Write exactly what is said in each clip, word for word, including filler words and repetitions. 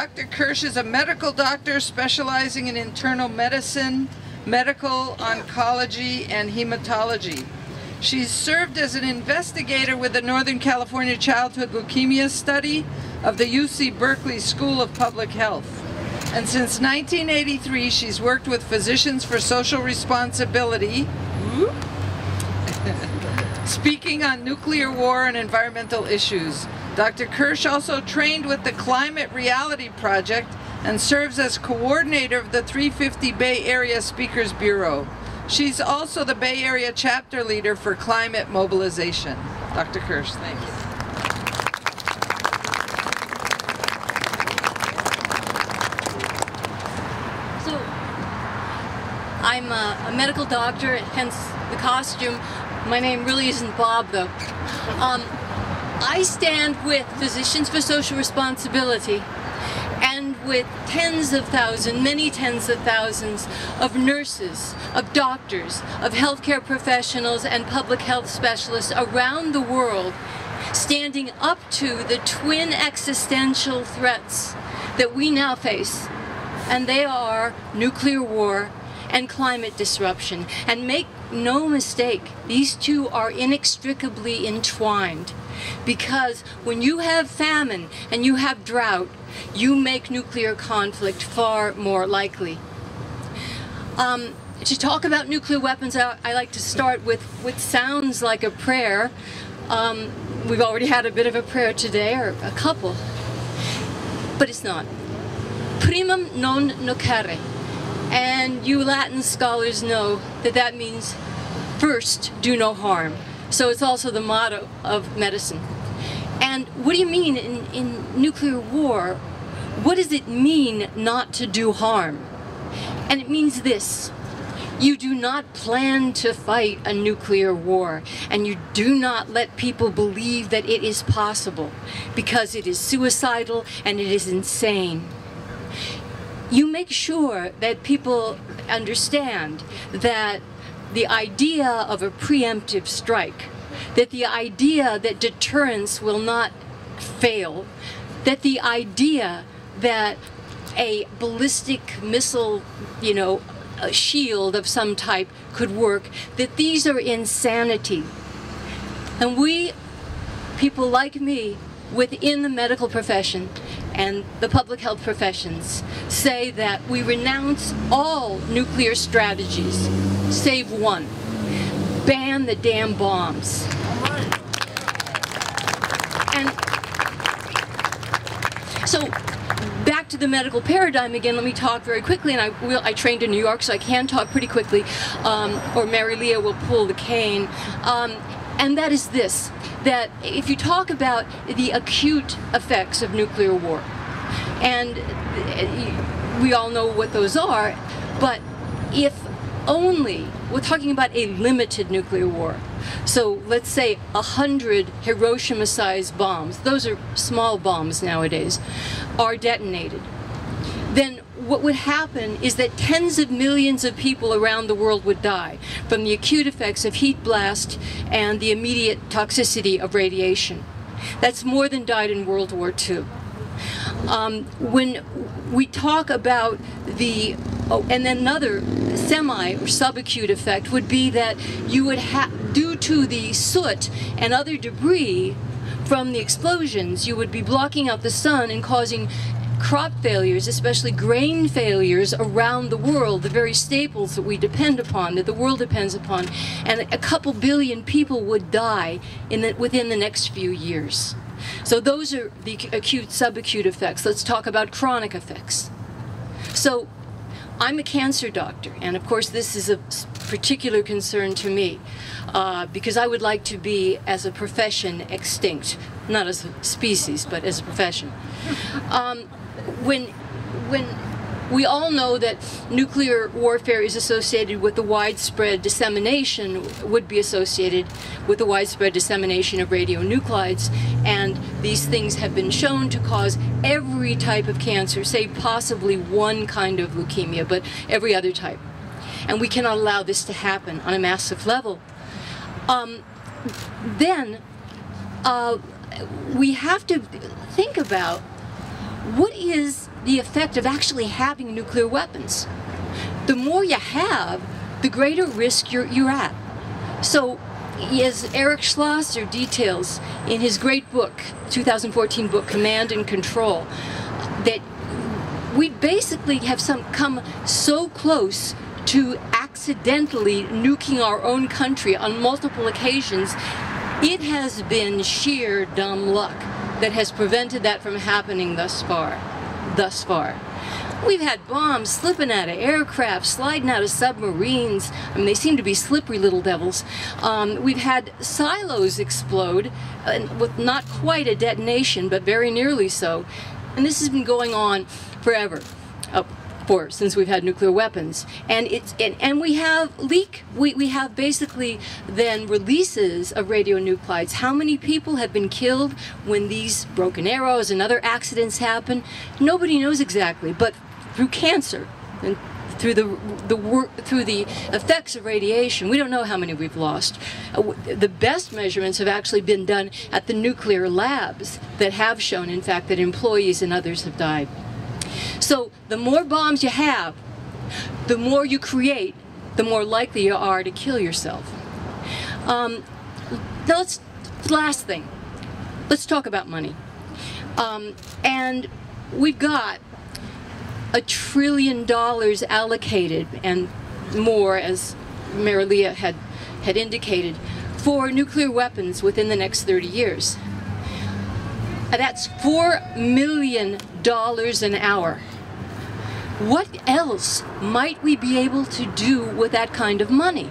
Doctor Kirsch is a medical doctor specializing in internal medicine, medical oncology, and hematology. She's served as an investigator with the Northern California Childhood Leukemia Study of the U C Berkeley School of Public Health. And since nineteen eighty-three, she's worked with Physicians for Social Responsibility, speaking on nuclear war and environmental issues. Doctor Kirsch also trained with the Climate Reality Project and serves as coordinator of the three fifty Bay Area Speakers Bureau. She's also the Bay Area chapter leader for Climate Mobilization. Doctor Kirsch, thank you. So, I'm a, a medical doctor, hence the costume. My name really isn't Bob, though. Um, I stand with Physicians for Social Responsibility and with tens of thousands, many tens of thousands of nurses, of doctors, of healthcare professionals and public health specialists around the world, standing up to the twin existential threats that we now face, and they are nuclear war and climate disruption. And make no mistake, these two are inextricably entwined, because when you have famine and you have drought, you make nuclear conflict far more likely. Um, to talk about nuclear weapons, I, I like to start with what sounds like a prayer. Um, we've already had a bit of a prayer today, or a couple, but it's not. Primum non nocere. And you Latin scholars know that that means first, do no harm. So it's also the motto of medicine. And what do you mean in, in nuclear war? What does it mean not to do harm? And it means this: you do not plan to fight a nuclear war, and you do not let people believe that it is possible, because it is suicidal and it is insane. You make sure that people understand that the idea of a preemptive strike, that the idea that deterrence will not fail, that the idea that a ballistic missile, you know, a shield of some type could work, that these are insanity. And we, people like me, within the medical profession and the public health professions, say that we renounce all nuclear strategies, save one: ban the damn bombs. Right. And so, back to the medical paradigm again, let me talk very quickly, and I will, I trained in New York, so I can talk pretty quickly, um, or Mary Leah will pull the cane. Um, and that is this: that if you talk about the acute effects of nuclear war, and we all know what those are, but if only, we're talking about a limited nuclear war, so let's say a hundred Hiroshima-sized bombs, those are small bombs nowadays, are detonated, then what would happen is that tens of millions of people around the world would die from the acute effects of heat blast and the immediate toxicity of radiation. That's more than died in World War Two. Um, when we talk about the, oh, and then another semi or subacute effect would be that you would have, due to the soot and other debris from the explosions, you would be blocking out the sun and causing crop failures, especially grain failures around the world, the very staples that we depend upon, that the world depends upon, and a couple billion people would die in the, within the next few years. So those are the acute, subacute effects. Let's talk about chronic effects. So I'm a cancer doctor, and of course this is a particular concern to me, uh, because I would like to be, as a profession, extinct. Not as a species, but as a profession. Um, When, when we all know that nuclear warfare is associated with the widespread dissemination, would be associated with the widespread dissemination of radionuclides, and these things have been shown to cause every type of cancer, save possibly one kind of leukemia, but every other type. And we cannot allow this to happen on a massive level. Um, then uh, we have to think about what is the effect of actually having nuclear weapons. The more you have, the greater risk you're, you're at. So, as Eric Schlosser details in his great book, two thousand fourteen book, Command and Control, that we basically have some come so close to accidentally nuking our own country on multiple occasions. It has been sheer dumb luck that has prevented that from happening thus far. Thus far. We've had bombs slipping out of aircraft, sliding out of submarines. I mean, they seem to be slippery little devils. Um, we've had silos explode uh, with not quite a detonation, but very nearly so. And this has been going on forever, uh, for, since we've had nuclear weapons. And it's and, and we have leak. We, we have basically then releases of radionuclides. How many people have been killed when these broken arrows and other accidents happen? Nobody knows exactly, but through cancer and through the the work through the effects of radiation, we don't know how many we've lost. Uh, the best measurements have actually been done at the nuclear labs that have shown, in fact, that employees and others have died. So the more bombs you have, the more you create, the more likely you are to kill yourself. Um, now let's, last thing, let's talk about money. Um, and we've got a trillion dollars allocated and more, as Marilia had, had indicated, for nuclear weapons within the next thirty years. That's four million dollars an hour. What else might we be able to do with that kind of money?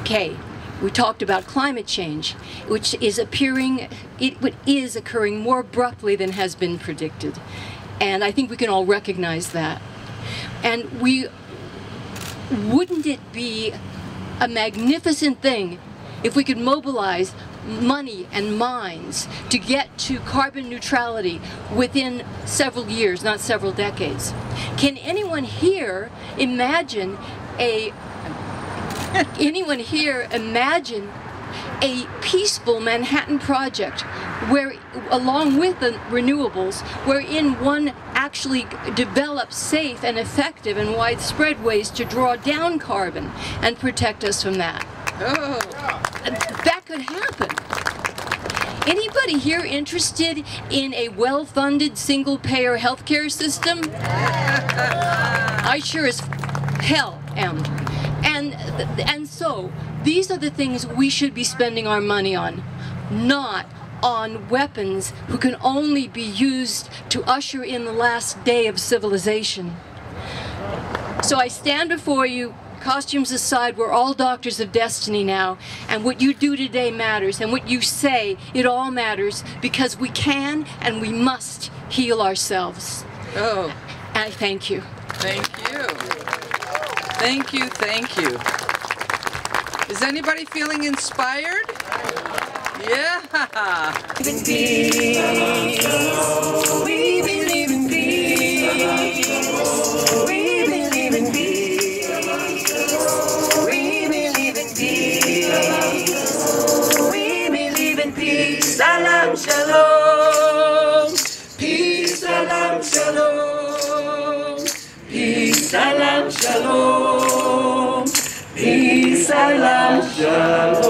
Okay, we talked about climate change, which is appearing, it, it is occurring more abruptly than has been predicted. And I think we can all recognize that. And we, wouldn't it be a magnificent thing if we could mobilize money and minds to get to carbon neutrality within several years, not several decades? Can anyone here imagine a anyone here imagine a peaceful Manhattan Project where, along with the renewables, wherein one actually develops safe and effective and widespread ways to draw down carbon and protect us from that? Oh, that could happen. Anybody here interested in a well-funded single-payer healthcare system? I sure as hell am. And, and so, these are the things we should be spending our money on, not on weapons who can only be used to usher in the last day of civilization. So I stand before you. Costumes aside, we're all doctors of destiny now, and what you do today matters, and what you say, it all matters, because we can and we must heal ourselves. Oh. I thank you. Thank you. Thank you, thank you. Is anybody feeling inspired? Yeah. We've been in peace. We've been in peace. Salam shalom, peace, salam shalom, peace, salam shalom, peace, salam shalom.